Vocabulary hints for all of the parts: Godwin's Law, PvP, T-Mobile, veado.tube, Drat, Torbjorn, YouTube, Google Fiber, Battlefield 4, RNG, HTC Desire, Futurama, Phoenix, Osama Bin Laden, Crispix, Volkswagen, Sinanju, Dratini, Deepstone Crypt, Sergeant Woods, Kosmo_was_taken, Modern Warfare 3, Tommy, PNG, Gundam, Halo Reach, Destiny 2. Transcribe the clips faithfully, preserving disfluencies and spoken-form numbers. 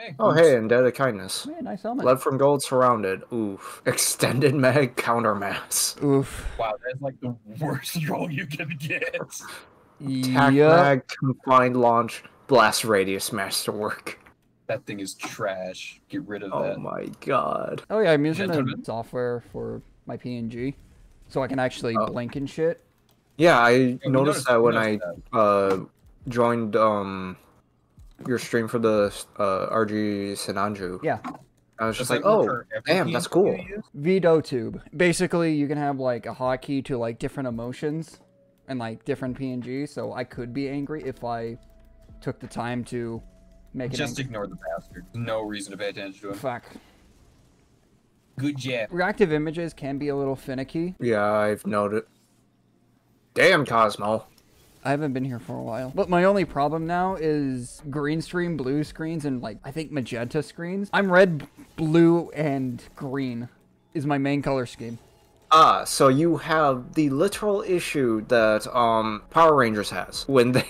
Hey. Oh, hey, Indebted Kindness. Hey, nice helmet. Blood from Gold Surrounded. Oof. Extended Mag Counter Mass. Oof. Wow, that's like the worst roll you can get. Attack yep. Mag Confined Launch Blast Radius Masterwork. That thing is trash. Get rid of oh that. Oh my god. Oh yeah, I'm using the software for my P N G, so I can actually oh. blink and shit. Yeah, I yeah, noticed, noticed that when noticed I that. Uh, joined um your stream for the uh, R G Sinanju. Yeah. I was just like, like, oh, damn, that's cool. veado tube. Basically, you can have like a hotkey to like different emotions and like different P N Gs, so I could be angry if I took the time to make it just angry. Ignore the bastard. No reason to pay attention to him. Fuck. Good job. Reactive images can be a little finicky. Yeah, I've noted. Damn, Kosmo. I haven't been here for a while. But my only problem now is green screen, blue screens, and like, I think magenta screens. I'm red, blue, and green is my main color scheme. Ah, so you have the literal issue that um Power Rangers has when they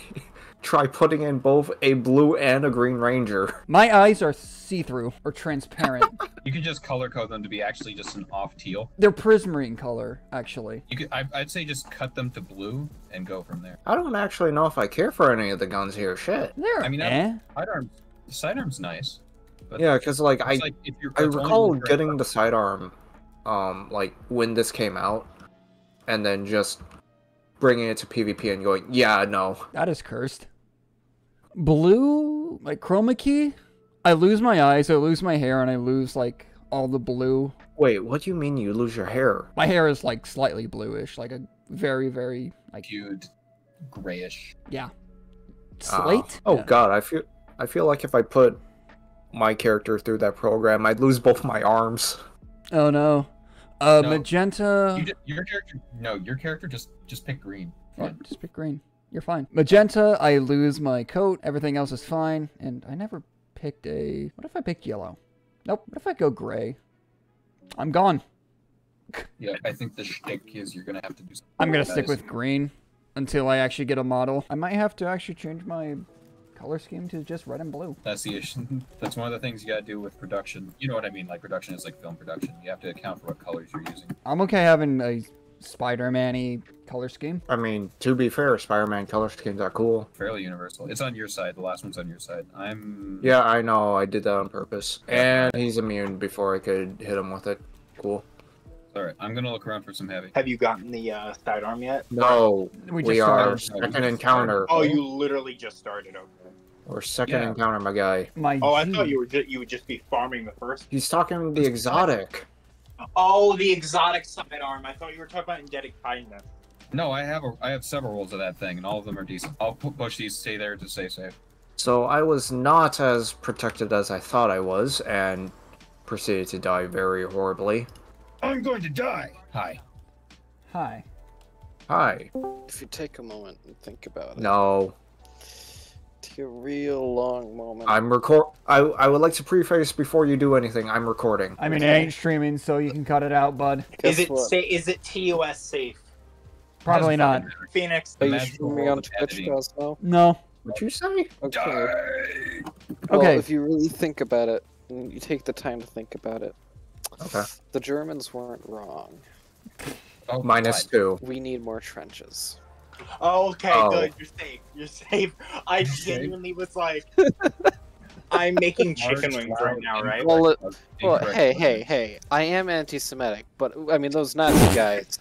try putting in both a blue and a green ranger. My eyes are see-through or transparent. You could just color code them to be actually just an off teal. They're prismarine color, actually. You could, I, I'd say just cut them to blue and go from there. I don't actually know if I care for any of the guns here. Shit. They're I mean, eh? sidearm, sidearm's nice. But yeah, because like I, like if you're, I recall getting the sidearm, um, like when this came out, and then just bringing it to PvP and going, yeah, no. That is cursed. Blue, like chroma key, I lose my eyes, I lose my hair, and I lose like all the blue. Wait, what do you mean you lose your hair? My hair is like slightly bluish, like a very, very like huge grayish. Yeah. Slate? Uh, oh yeah. God, I feel I feel like if I put my character through that program, I'd lose both my arms. Oh no. Uh, no. Magenta. You just, your character. No, your character just just pick green. Yeah, just pick green. You're fine. Magenta. I lose my coat. Everything else is fine. And I never picked a. What if I picked yellow? Nope. What if I go gray? I'm gone. Yeah, I think the shtick is you're gonna have to do something. I'm gonna stick with green until I actually get a model. I might have to actually change my color scheme to just red and blue. That's the issue. That's one of the things you gotta do with production. You know what I mean? Like production is like film production. You have to account for what colors you're using. I'm okay having a Spider-Man-y color scheme. I mean, to be fair, Spider-Man color schemes are cool. Fairly universal. It's on your side. The last one's on your side. I'm... Yeah, I know. I did that on purpose. And he's immune before I could hit him with it. Cool. Alright, I'm gonna look around for some heavy. Have you gotten the uh, sidearm yet? No, we, we are started. second encounter. Oh, you literally just started, okay. Or second yeah. encounter, my guy. My oh, I thought you were just, you would just be farming the first. He's talking the exotic. Oh, the exotic sidearm. I thought you were talking about Indebted Kindness. No, I have a, I have several rolls of that thing, and all of them are decent. I'll push these, stay there to stay safe. So I was not as protected as I thought I was, and proceeded to die very horribly. I'm going to die. Hi. Hi. Hi. If you take a moment and think about it. No. Take a real long moment. I'm record. I I would like to preface before you do anything. I'm recording. I mean, it ain't streaming, so you can cut it out, bud. Guess is it sa is it T O S safe? Probably not. Phoenix. Are you streaming on Twitch, Kosmo? No. What'd you say? Okay. Die. Well, okay. If you really think about it, and you take the time to think about it. Okay. The Germans weren't wrong. Oh, minus God. two. We need more trenches. Oh, okay, oh. good. You're safe. You're safe. I genuinely was like, I'm making chicken wings right now, right? Well, like, it, well hey, hey, hey. I am anti-Semitic, but I mean those Nazi guys.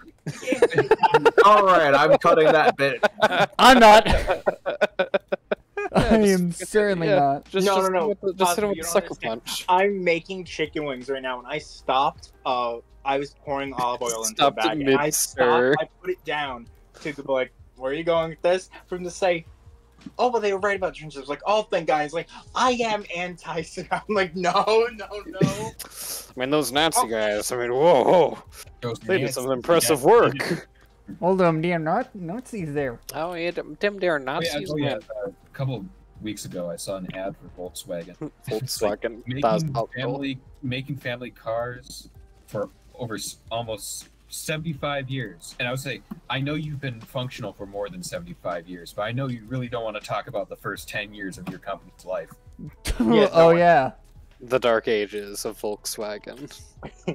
All right, I'm cutting that bit. I'm not. I am certainly yeah. not. Just, no, just, no, no. Just, just hit him with a sucker punch. I'm making chicken wings right now. When I stopped, uh, I was pouring olive oil into a bag. And I stopped. I put it down. People were like, where are you going with this? For him to say, oh, well, they were right about trenches. Like, oh, thank God. He's like, I am anti Semitic. I'm like, no, no, no. I mean, those Nazi oh. guys. I mean, whoa, whoa. Those they did some impressive guys. work. All them damn Nazis there. Oh, yeah, them damn Nazis. Yeah, yeah, uh, a couple of weeks ago, I saw an ad for Volkswagen. Volkswagen. Like making, family, making family cars for over almost seventy-five years. And I would say, I know you've been functional for more than seventy-five years, but I know you really don't want to talk about the first ten years of your company's life. Yeah, oh, no, yeah. the dark ages of Volkswagen,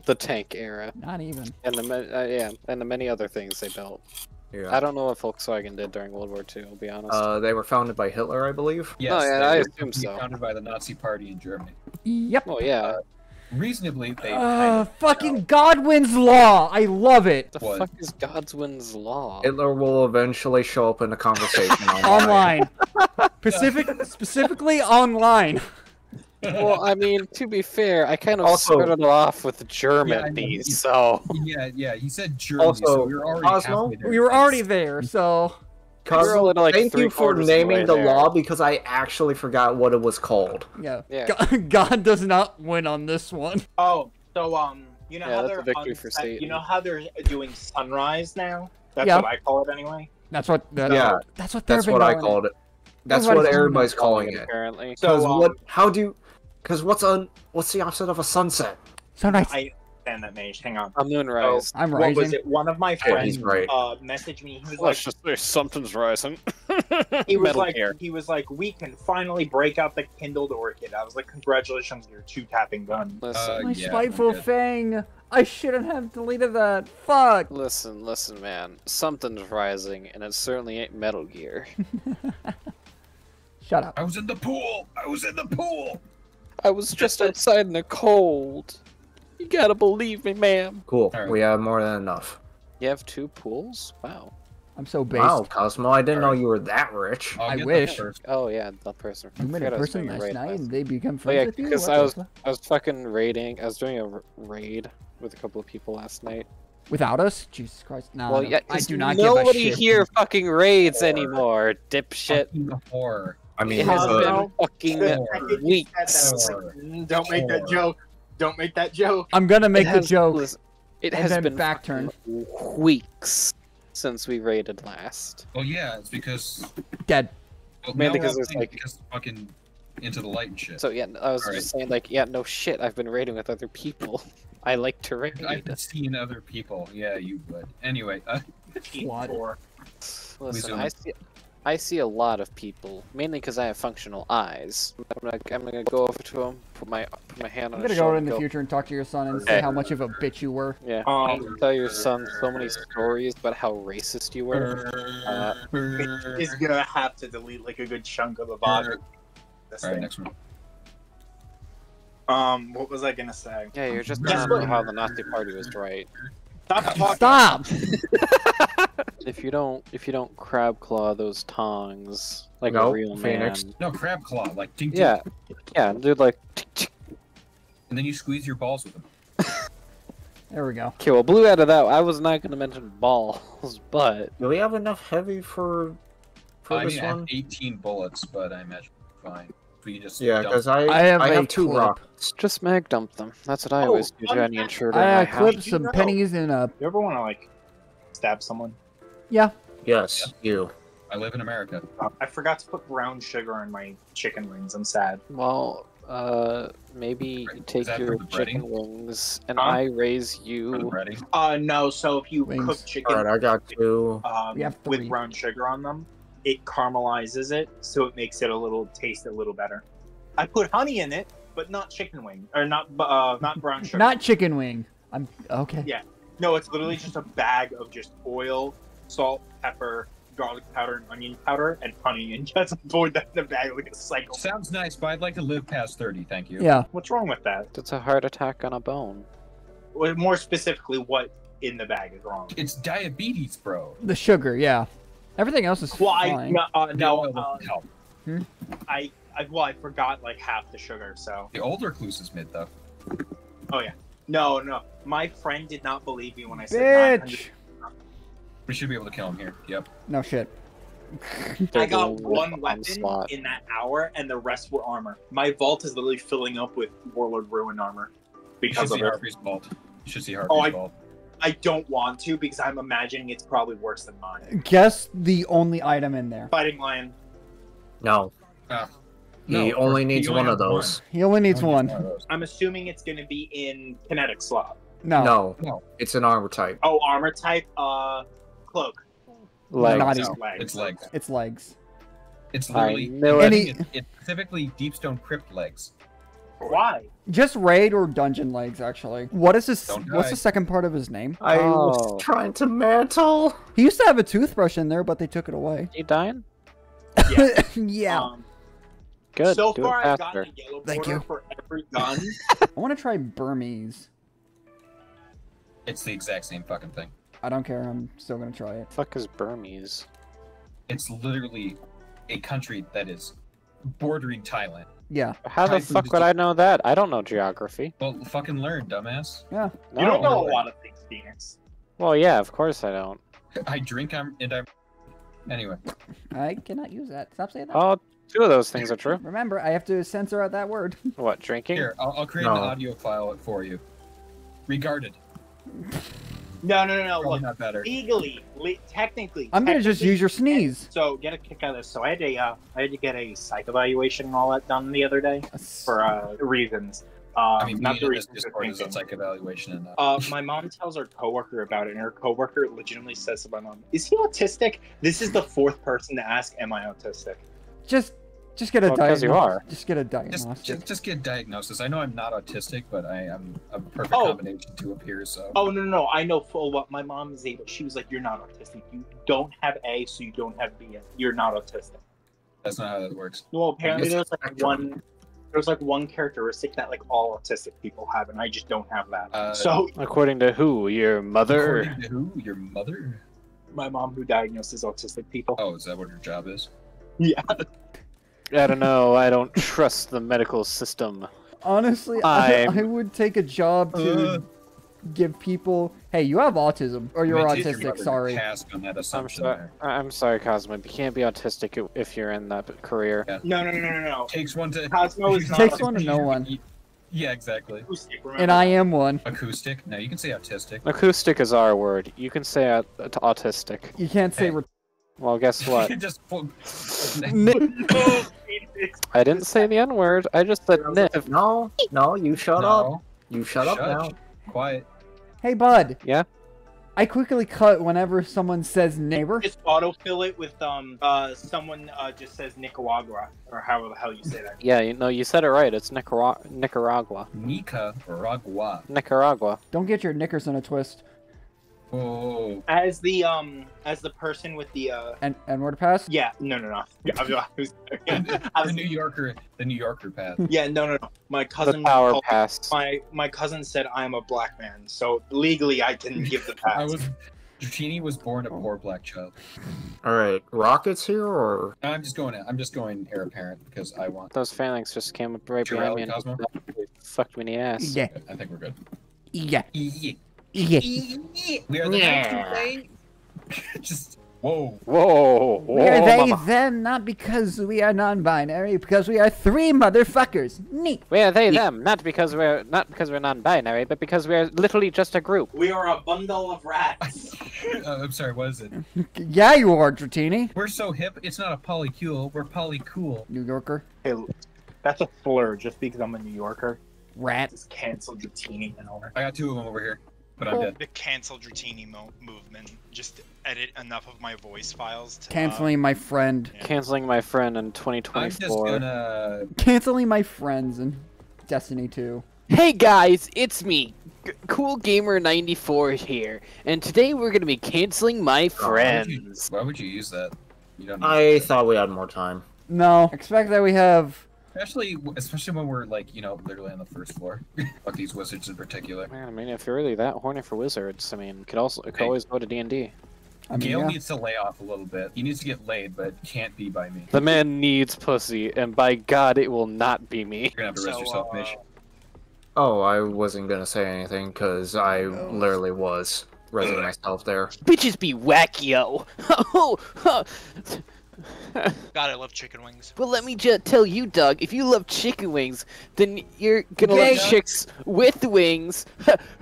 the tank era. Not even. And the uh, yeah, and the many other things they built. Yeah. I don't know what Volkswagen did during World War Two. I'll be honest. Uh, they were founded by Hitler, I believe. Yes, oh, yeah, they I assume so. Founded by the Nazi Party in Germany. Yep. Oh yeah. Uh, reasonably, they. Uh, kind of, fucking you know, Godwin's Law. I love it. The what? fuck is Godwin's Law? Hitler will eventually show up in a conversation online. Online. Pacific, specifically online. Well, I mean, to be fair, I kind of also, started off with Germany, yeah, so... Yeah, yeah, you said Germany, also, so we were already Cosmo, there. We were already there, so... Cosmo, we like thank you for naming the, the law, because I actually forgot what it was called. Yeah, yeah. God, God does not win on this one. Oh, so, um, you know, yeah, how, they're on, for you know how they're doing sunrise now? That's yeah. what I call it anyway? That's what... That, yeah, uh, that's what, that's what I called it. That's what everybody's calling it. Apparently. So, um, what, how do... Because what's on what's the opposite of a sunset? Sunrise. I understand that, Mage. Hang on. A moonrise. So, I'm what rising. What was it? One of my friends yeah, right. uh, messaged me. He was well, like, just, there's something's rising. He was like, hair. he was like, we can finally break out the kindled orchid. I was like, congratulations, you're two tapping gun. Listen, uh, my yeah, spiteful fang. I shouldn't have deleted that. Fuck. Listen, listen, man. Something's rising, and it certainly ain't Metal Gear. Shut up. I was in the pool. I was in the pool. I was just outside in the cold. You gotta believe me, ma'am. Cool. Right. We have more than enough. You have two pools? Wow. I'm so based. Wow, Cosmo, I didn't right. know you were that rich. I'll I wish. Oh, yeah, the person. You met a person last night last. and they become friends oh, yeah, with you? Because I was, I was fucking raiding. I was doing a raid with a couple of people last night. Without us? Jesus Christ. No, well, yeah, I do not give a shit. Nobody here fucking raids horror. anymore, dipshit. Fucking horror. I mean, it has uh, been fucking four weeks. Like, don't make that joke. Don't make that joke. I'm gonna make has, the joke. It has been back turned weeks since we raided last. Oh yeah, it's because dead. Well, mainly because it's like because fucking into the light and shit. So yeah, I was All just right. saying like yeah, no shit. I've been raiding with other people. I like to raid. I've seen other people. Yeah, you would. Anyway, uh, what? Listen, I see. I see a lot of people, mainly because I have functional eyes. I'm gonna, I'm gonna go over to him, put my put my hand on his shoulder. I'm gonna go in the go, future and talk to your son and okay. see how much of a bitch you were. Yeah, um, I'll tell your son so many stories about how racist you were. Uh, He's gonna have to delete like a good chunk of the body. Alright, next one. Um, what was I gonna say? Yeah, you're just talking about how the Nazi party was right. Stop talking. Stop! If you don't, if you don't crab claw those tongs like nope, a real Phoenix. man. No crab claw, like ding, ding. Yeah, yeah, dude, like. And then you squeeze your balls with them. There we go. Okay, well, blew out of that. I was not going to mention balls, but do we have enough heavy for? for I this mean, one? I have eighteen bullets, but I imagine fine. You just yeah, because I I have, I have two clip. rocks. Just mag dump them. That's what I oh, always do. Johnny and Schroeder. I, I clip some know. pennies in a. You ever want to like stab someone? Yeah. Yes, yeah. you. I live in America. I forgot to put brown sugar in my chicken wings. I'm sad. Well, uh, maybe right. take your chicken breading? wings and huh? I raise you. Uh, no. So if you wings. cook chicken, all right, I got two. Um, with brown sugar on them, it caramelizes it, so it makes it a little taste a little better. I put honey in it, but not chicken wing or not uh, not brown sugar. Not chicken wing. I'm okay. Yeah. No, it's literally just a bag of just oil, salt, pepper, garlic powder, and onion powder, and honey, and just pour that in the bag like a cycle. Sounds nice, but I'd like to live past thirty, thank you. Yeah. What's wrong with that? It's a heart attack on a bone. Well, more specifically, what in the bag is wrong? It's diabetes, bro. The sugar, yeah. Everything else is well, fine. I, uh, no, uh, no. Hmm? I, I, well, I forgot like half the sugar, so. The older recluse is mid, though. Oh, yeah. No, no. My friend did not believe me when I said Bitch! We should be able to kill him here. Yep. No shit. I got one weapon in that hour, and the rest were armor. My vault is literally filling up with Warlord Ruin armor because of Harvey's vault. You should see Harvey's oh, vault. I don't want to because I'm imagining it's probably worse than mine. Guess the only item in there. Fighting lion. No. Uh, he no, only needs he only one of those. One. He only needs he only one. one I'm assuming it's going to be in kinetic slot. No. No. No. It's an armor type. Oh, armor type. Uh. Cloak. Legs. Not no, legs. It's legs. It's legs. It's literally. It. It, it's specifically Deepstone Crypt legs. Why? Just raid or dungeon legs, actually. What is his? What's the second part of his name? I oh. was trying to mantle. He used to have a toothbrush in there, but they took it away. You dying? Yeah. yeah. Um, Good. So Do far, I've gotten a yellow border Thank you. for every gun. I want to try Burmese. It's the exact same fucking thing. I don't care. I'm still gonna try it. The fuck is Burmese? It's literally a country that is bordering Thailand. Yeah. How the fuck would I know that? I don't know geography. Well, fucking learn, dumbass. Yeah. No, you don't know really. a lot of things, Phoenix. Well, yeah, of course I don't. I drink I'm, and I'm... Anyway. I cannot use that. Stop saying that. Oh, two of those things are true. Remember, I have to censor out that word. What, drinking? Here, I'll, I'll create no. an audio file for you. Regarded. No, no, no, no. Probably Look, not better. Legally, le technically. I'm gonna technically, just use your sneeze. So get a kick out of this. So I had a, uh, I had to get a psych evaluation and all that done the other day for uh, reasons. Um, I mean, not the reasons. Is a psych evaluation and, uh... uh, my mom tells her coworker about it, and her coworker legitimately says to my mom, "Is he autistic?" This is the fourth person to ask, "Am I autistic?" Just, just get a well, diagnosis. You are. Just get a diagnosis. Just, just, just get a diagnosis. I know I'm not autistic, but I am a perfect oh. combination to appear. So. Oh no, no, no! I know full well. My mom is able. She was like, "You're not autistic. You don't have A, so you don't have B. You're not autistic." That's not how that works. Well, apparently there's like one. There's like one characteristic that like all autistic people have, and I just don't have that. Uh, so according to who? Your mother? According to who? Your mother? My mom, who diagnoses autistic people. Oh, is that what her job is? Yeah. I don't know. I don't trust the medical system. Honestly, I, I would take a job to uh, give people. Hey, you have autism, or you're autistic. Sorry. On that I'm sorry. I'm sorry, Cosmo. You can't be autistic if you're in that career. Yeah. No, no, no, no, no. Takes one to. Cosmo is takes one to no one. Yeah, exactly. Acoustic, and I am one. Acoustic? No, you can say autistic. Acoustic is our word. You can say uh, autistic. You can't say. Hey. Well, guess what? just I didn't say the N-word, I just said N I F. No, no, you shut no. up. You shut, shut up now. Quiet. Hey, bud. Yeah? I quickly cut whenever someone says neighbor. Just autofill it with, um, uh, someone, uh, just says Nicaragua, or however the hell you say that. Yeah, you know, you said it right. It's Nicaragua. Nicaragua. Nicaragua. Nicaragua. Don't get your knickers in a twist. Oh. As the um, as the person with the uh, and N-word pass. Yeah, no, no, no. Yeah, I was, I was the New Yorker, the New Yorker pass. Yeah, no, no, no. My cousin. The power called, pass. My my cousin said I'm a black man, so legally I didn't give the pass. I was. Dratini was born a poor black child. All right, rockets here or? No, I'm just going. I'm just going heir apparent because I want. Those phalanx just came up right behind me and fucked me in the ass. Yeah. I think we're good. Yeah. Yeah. Yeah. We are the yeah. Just whoa, whoa, whoa. We are they mama. them, not because we are non-binary, because we are three motherfuckers. Neat. We are they yeah. them, not because we're not because we're non-binary, but because we are literally just a group. We are a bundle of rats. uh, I'm sorry, what is it? Yeah, you are, Dratini. We're so hip. It's not a polycule. We're polycool. New Yorker. Hey, that's a slur. Just because I'm a New Yorker. Rat. Just cancel Dratini and all. I got two of them over here. But I'm dead. The cancel Dratini mo movement. Just edit enough of my voice files to canceling uh, my friend. Yeah. Canceling my friend in twenty twenty-four. I'm just gonna... Canceling my friends in Destiny two. Hey guys, it's me, Cool Gamer ninety-four here, and today we're gonna be canceling my friends. Why would you, why would you use that? You don't. I thought we had more time. No, expect that we have. Especially, especially when we're like, you know, literally on the first floor. Fuck these wizards in particular. Man, I mean, if you're really that horny for wizards, I mean, could also could hey. always go to D and D. I mean, Gale yeah. needs to lay off a little bit. He needs to get laid, but can't be by me. The man needs pussy, and by God, it will not be me. You're gonna have to rest so, yourself, uh... Mish. Oh, I wasn't gonna say anything because I no. literally was resting myself there. Bitches be wackio. Oh. God, I love chicken wings. Well, let me just tell you, Doug, if you love chicken wings, then you're gonna love chicks with wings.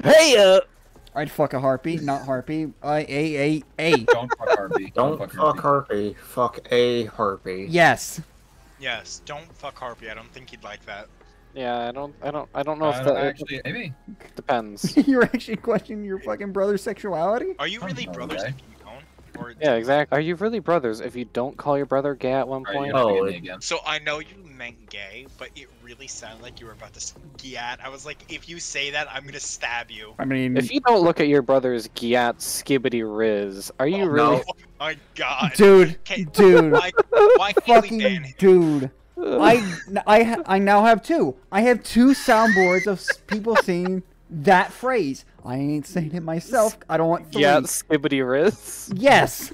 Hey up! I'd fuck a harpy, not harpy. I a a a. Don't fuck harpy. Don't, don't fuck harpy. harpy. Fuck a harpy. Yes. Yes. Don't fuck harpy. I don't think he'd like that. Yeah, I don't. I don't. I don't know I if don't that actually it, maybe depends. You're actually questioning your fucking brother's sexuality. Are you really brothers? Or yeah, exactly. Are you really brothers if you don't call your brother gay at one point? Oh, again. So I know you meant gay, but it really sounded like you were about to say gyat. I was like, if you say that, I'm gonna stab you. I mean, if you don't look at your brother's gyat skibbity riz, are you oh, really? No. Oh my god, dude, okay, dude, why, why fucking dude. I I I now have two. I have two soundboards of people saying that phrase. I ain't saying it myself. I don't want three. Yeah, skibbity wrists. Yes.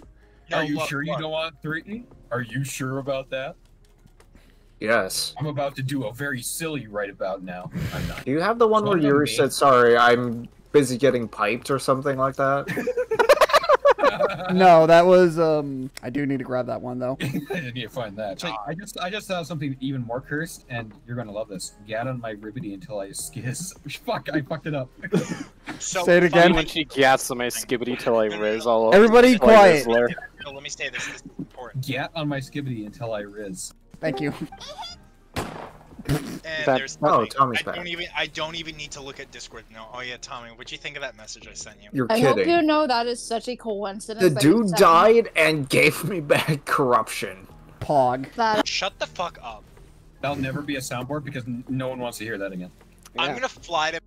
No, Are you look, sure look. you don't want three? Are you sure about that? Yes. I'm about to do a very silly right about now. I'm not. Do you have the one it's where Yuri said, sorry, I'm busy getting piped or something like that? No, that was, um, I do need to grab that one, though. I need to find that. Like, I just I just have something even more cursed, and you're going to love this. Gat on my ribbity until I skizz. Fuck, I fucked it up. So say it again. When she gats on my skibbity till I riz all over. Everybody quiet. No, let me say this. This is important. Gat on my skibbity until I riz. Thank you. And that, there's oh, Tommy's I back. Don't even, I don't even need to look at Discord now. Oh yeah, Tommy, what'd you think of that message I sent you? You're I kidding. I hope you know that is such a coincidence. The dude died and gave me back corruption. Pog. That Shut the fuck up. That'll never be a soundboard because no one wants to hear that again. Yeah. I'm gonna fly to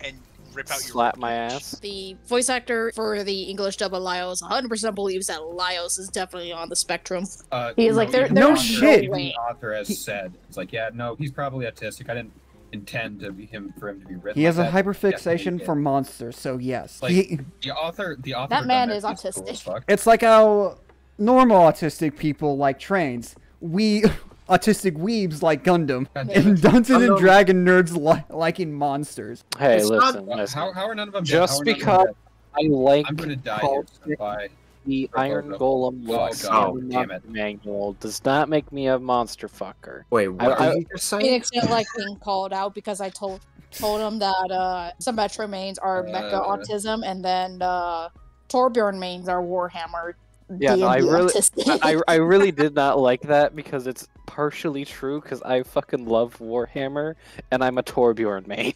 and rip out Slap your- Slap my ass. The voice actor for the English dub of Lyos one hundred percent believes that Lyos is definitely on the spectrum. Uh, he's no, like, there, no shit. The author has he, said, it's like, yeah, no, he's probably autistic. I didn't intend to be him for him to be written. He like has that. a hyperfixation for monsters, so yes. Like, he, the author, the author. That man is autistic. Cool it's like how normal autistic people like trains. We. Autistic weebs like Gundam, and Dungeons and Dragon nerds li liking monsters. Hey, it's listen, not, listen. How, how are none of them Just dead? because I like I'm gonna die by the Iron Golem was oh, oh, manual does not make me a monster fucker. Wait, what I, I, I, Phoenix didn't like being called out because I told told him that uh, some Metro mains are uh, mecha autism, and then uh, Torbjorn mains are Warhammer. Yeah, no, I really, I, I really did not like that because it's partially true because I fucking love Warhammer and I'm a Torbjorn main.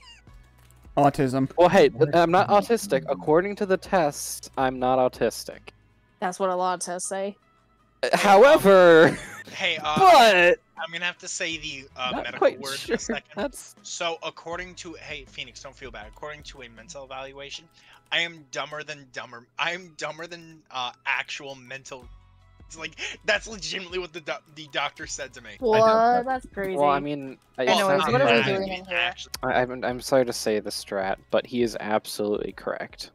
Autism. Well, hey, I'm not autistic. According to the test, I'm not autistic. That's what a lot of tests say. However, hey, uh, but I'm gonna have to say the uh, medical word sure. in a second. That's... So, according to hey Phoenix, don't feel bad. According to a mental evaluation, I am dumber than dumber. I am dumber than uh, actual mental. It's like that's legitimately what the do the doctor said to me. Well, that's crazy. Well, I mean, I, well, I know. What are we doing in here? I'm I'm sorry to say this, Drat, but he is absolutely correct.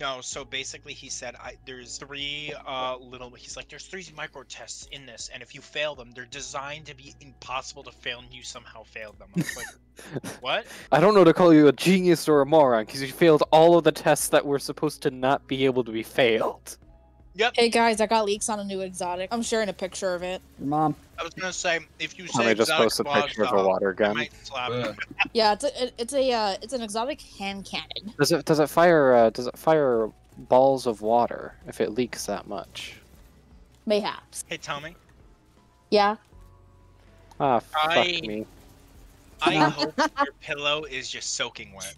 No, so basically he said I, there's three uh, little, he's like, there's three micro tests in this, and if you fail them, they're designed to be impossible to fail, and you somehow failed them. I was like, what? I don't know to call you a genius or a moron, because you failed all of the tests that were supposed to not be able to be failed. Yep. Hey guys, I got leaks on a new exotic. I'm sharing a picture of it. Your mom. I was gonna say if you say I just post a picture of a water gun. Might slap it. Yeah, it's a, it's a uh, it's an exotic hand cannon. Does it does it fire uh, does it fire balls of water if it leaks that much? Mayhaps. Hey Tommy. Yeah. Ah, fuck I... me. I hope your pillow is just soaking wet.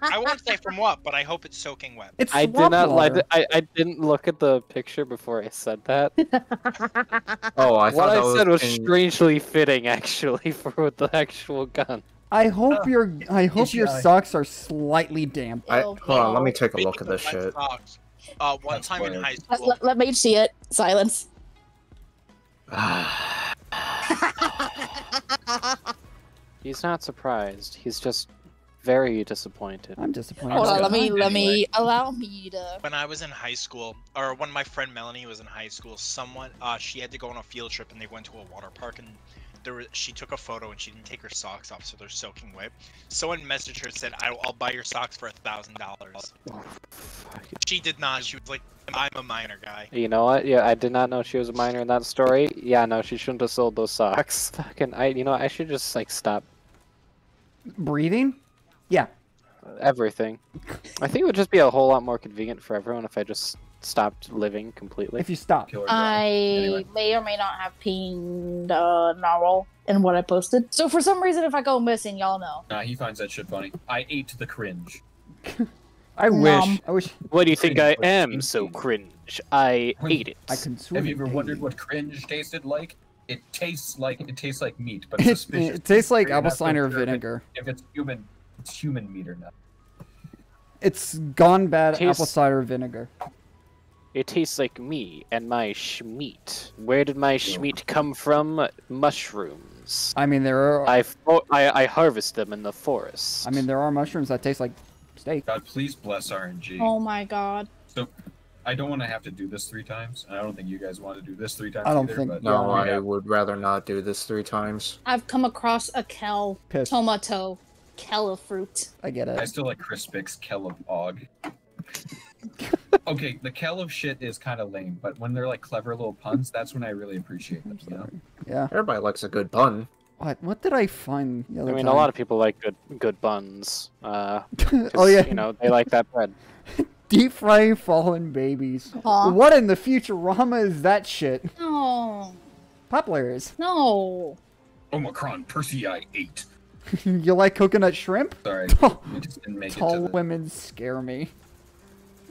I won't say from what, but I hope it's soaking wet. It's I did not lie. I, I didn't look at the picture before I said that. Oh, I thought what that I was said was in... strangely fitting, actually, for the actual gun. I hope uh, your I hope your I... socks are slightly damp. I, hold on, let me take a look at this shit. Socks. Uh, one That's time weird. in high school. Let, let me see it. Silence. He's not surprised. He's just very disappointed. I'm disappointed. Hold on, let me, let me, allow me to... When I was in high school, or when my friend Melanie was in high school, someone, uh, she had to go on a field trip and they went to a water park and there was, she took a photo and she didn't take her socks off, so they're soaking wet. Someone messaged her and said, I'll, I'll buy your socks for a thousand dollars. She did not. She was like, I'm a minor guy. You know what? Yeah, I did not know she was a minor in that story. Yeah, no, she shouldn't have sold those socks. Fucking, I, you know, I should just, like, stop. Breathing? Yeah. Everything. I think it would just be a whole lot more convenient for everyone if I just stopped living completely. If you stop. I anyway. may or may not have peened uh, Narwhal in what I posted. So for some reason, if I go missing, y'all know. Nah, he finds that shit funny. I ate the cringe. I Nom. wish. I wish. What do you think I am? So cringe. I hate it. I consume Have you ever wondered what cringe tasted like? It tastes like it tastes like meat, but it's it, it tastes like apple cider vinegar. If it's human, it's human meat or not. It's gone bad. It tastes, apple cider vinegar. It tastes like me and my schmeat. Where did my schmeat come from? Mushrooms. I mean, there are. I, I I harvest them in the forest. I mean, there are mushrooms that taste like. Steak. God, please bless R N G. Oh my God. So, I don't want to have to do this three times. I don't think you guys want to do this three times. I don't either, think. But no, I have... would rather not do this three times. I've come across a kel Piss. tomato, kela fruit. I get it. I still like Crispix kel of og. Okay, the kel of shit is kind of lame, but when they're like clever little puns, that's when I really appreciate them. You know? Yeah. Everybody likes a good pun. What? What did I find the other I mean, time? A lot of people like good good buns. Uh, oh yeah, you know they like that bread. Deep frying fallen babies. Aww. What in the Futurama is that shit? No. Poplars. No. Omicron Persei eight. You like coconut shrimp? Sorry. I just didn't make Tall it to the... women scare me.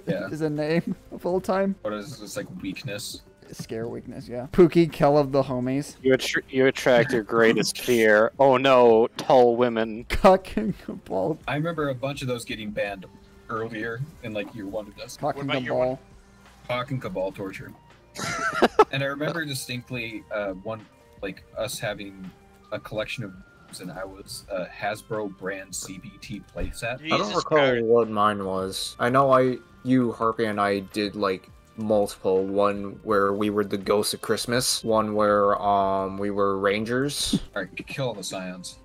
Yeah. Is a name of all time. What is this like weakness? Scare weakness, yeah. Pookie, Kel of the homies. You, att you attract your greatest fear. Oh no, tall women. Cock and ball. I remember a bunch of those getting banned earlier in like year one of this. Cock and cabal. Cock and cabal torture. And I remember distinctly uh, one, like us having a collection of, and I was a Hasbro brand C B T playset. I don't recall God. what mine was. I know I, you, Harpy, and I did like multiple. One where we were the ghosts of Christmas. One where um we were rangers. All right, kill all the scions.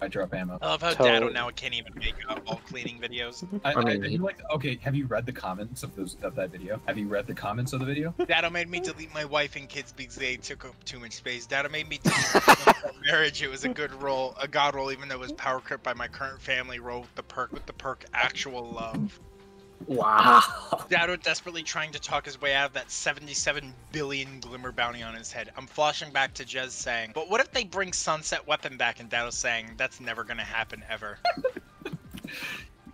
I drop ammo. I love how totally. Dado now can't even make up all cleaning videos. I, I mean, I, I, like, okay, have you read the comments of those of that video? Have you read the comments of the video? Dado made me delete my wife and kids because they took up too much space. Dado made me delete my marriage. It was a good role, a god role, even though it was power crept by my current family role with the perk with the perk actual love. Wow. Dado desperately trying to talk his way out of that seventy-seven billion glimmer bounty on his head. I'm flashing back to Jez saying, but what if they bring Sunset Weapon back? And Dado's saying, that's never gonna happen ever.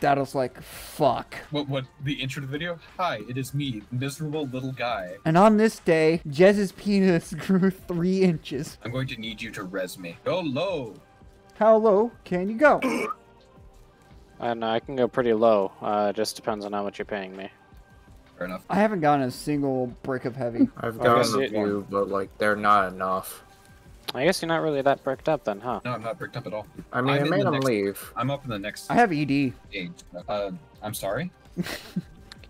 Dado's like, fuck. What, what, the intro to the video? Hi, it is me, miserable little guy. And on this day, Jez's penis grew three inches. I'm going to need you to res me. Go low. How low can you go? I don't know, I can go pretty low. Uh, it just depends on how much you're paying me. Fair enough. I haven't gotten a single brick of heavy. I've gotten a few, but like, they're not enough. I guess you're not really that bricked up then, huh? No, I'm not bricked up at all. I mean, I made them leave. I'm up in the next... I have E D. Uh, I'm sorry?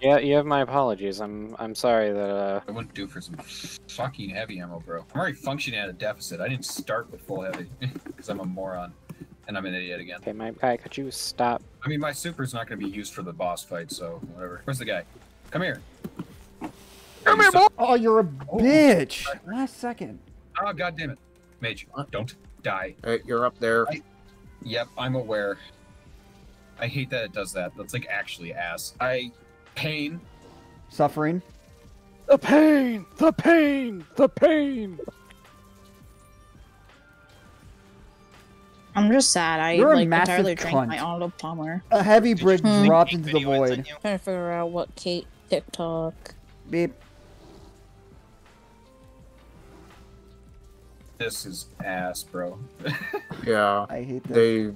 Yeah, you have my apologies. I'm I'm sorry that, uh... I wouldn't do for some fucking heavy ammo, bro. I'm already functioning at a deficit. I didn't start with full heavy, because I'm a moron. And I'm an idiot again. Okay, my guy, could you stop? I mean, my super's not going to be used for the boss fight, so whatever. Where's the guy? Come here. Come here, boy! Oh, you're a oh, bitch! Sorry. Last second. Oh, God damn it. Mage, don't die. Hey, you're up there. I... Yep, I'm aware. I hate that it does that. That's like actually ass. I... Pain. Suffering. The pain! The pain! The pain! I'm just sad. I You're like entirely drank my Arnold Palmer. A heavy brick dropped into the void. Trying to figure out what Kate TikTok. Beep. This is ass, bro. Yeah. I hate that. They.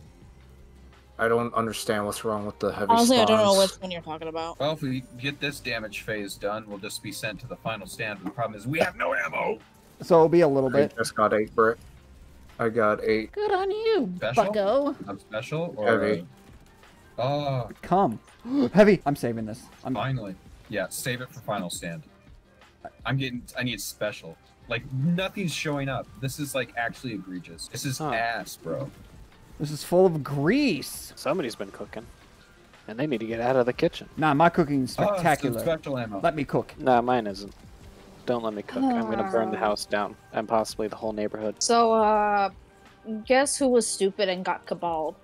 I don't understand what's wrong with the heavy. Honestly, spawns. I don't know which one you're talking about. Well, if we get this damage phase done, we'll just be sent to the final stand. But the problem is we have no ammo. So it'll be a little bit. I just got eight brick. I got eight. Good on you, special? bucko. I'm special or heavy. Uh, oh. Come. Heavy. I'm saving this. I'm... Finally. Yeah, save it for final stand. I'm getting... I need special. Like, nothing's showing up. This is, like, actually egregious. This is huh. ass, bro. This is full of grease. Somebody's been cooking. And they need to get out of the kitchen. Nah, my cooking's spectacular. Oh, special ammo. Let me cook. Nah, mine isn't. Don't let me cook. I'm gonna burn the house down, and possibly the whole neighborhood. So, uh, guess who was stupid and got cabaled?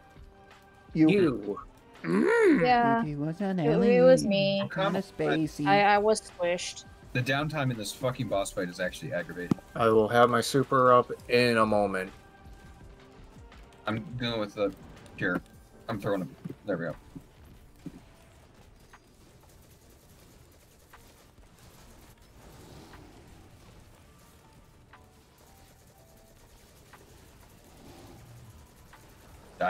You. you. Mm. Yeah. It was, an it was me. Kind of spacey. I, I was squished. The downtime in this fucking boss fight is actually aggravating. I will have my super up in a moment. I'm dealing with the... Here. I'm throwing him. There we go.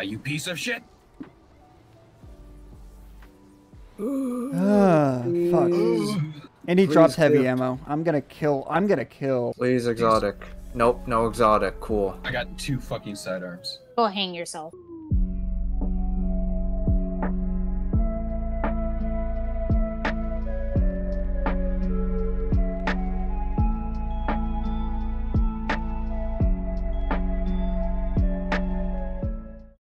die, you piece of shit. Ah, fuck. And he Please drops heavy do. ammo. I'm gonna kill. I'm gonna kill. Please, exotic. Nope, no exotic. Cool. I got two fucking sidearms. Go hang yourself.